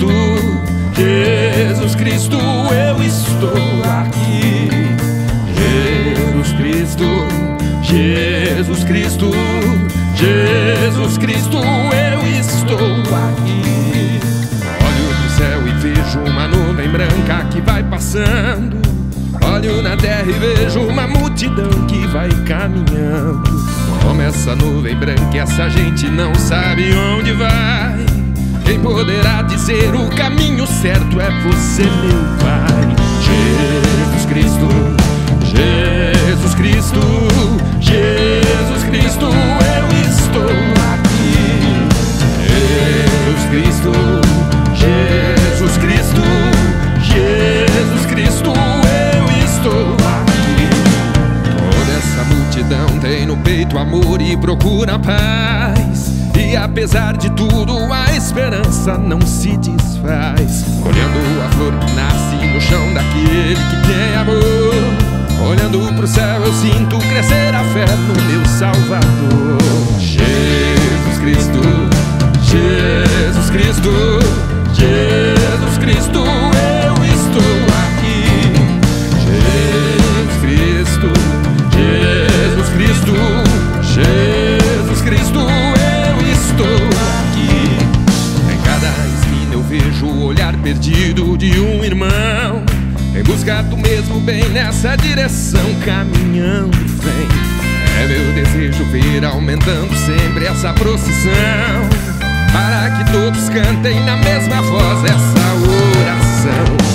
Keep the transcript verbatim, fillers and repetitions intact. Cristo, Jesus Cristo, eu estou aqui. Jesus Cristo, Jesus Cristo, Jesus Cristo, eu estou aqui. Olho pro céu e vejo uma nuvem branca que vai passando. Olho na terra e vejo uma multidão que vai caminhando. Como essa nuvem branca, essa gente não sabe onde vai. Quem poderá dizer o caminho certo é você, meu Pai. Jesus Cristo, Jesus Cristo, Jesus Cristo, eu estou aqui. Jesus Cristo, Jesus Cristo, Jesus Cristo, eu estou aqui. Toda essa multidão tem no peito amor e procura paz. E apesar de tudo, a esperança não se desfaz. Olhando a flor que nasce no chão daquele que tem amor. Olhando pro céu eu sinto crescer a fé no meu Salvador. Jesus Cristo, Jesus Cristo, Jesus Cristo, eu estou aqui. Jesus Cristo, Jesus Cristo, Jesus Cristo, eu estou aqui. Em cada esquina eu vejo o olhar perdido de um irmão em busca do mesmo bem, nessa direção caminhando vem. É meu desejo ver aumentando sempre essa procissão, para que todos cantem na mesma voz essa oração.